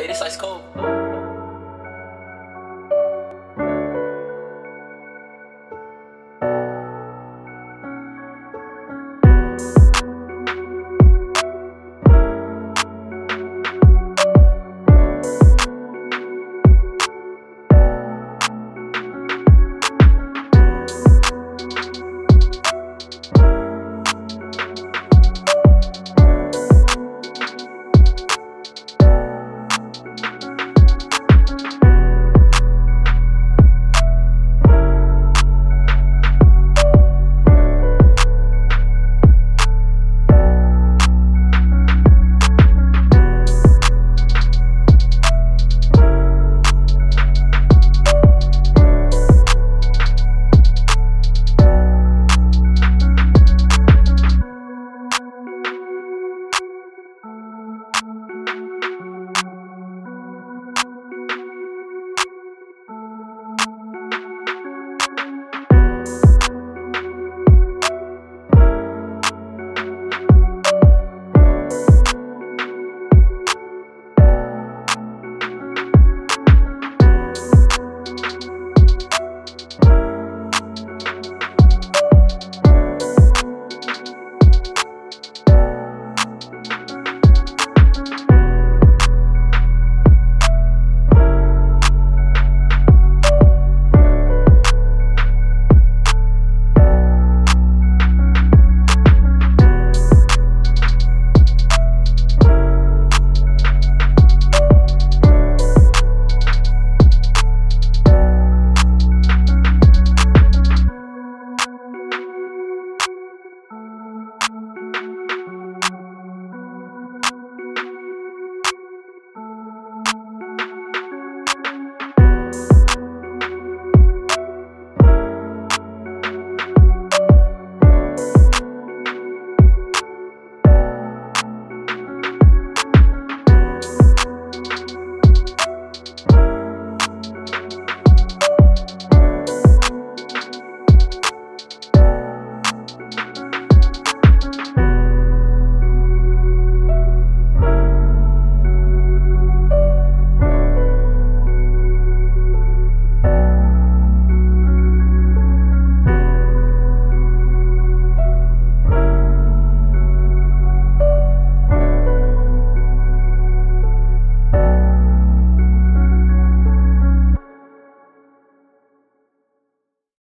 Hey, this ICE cold.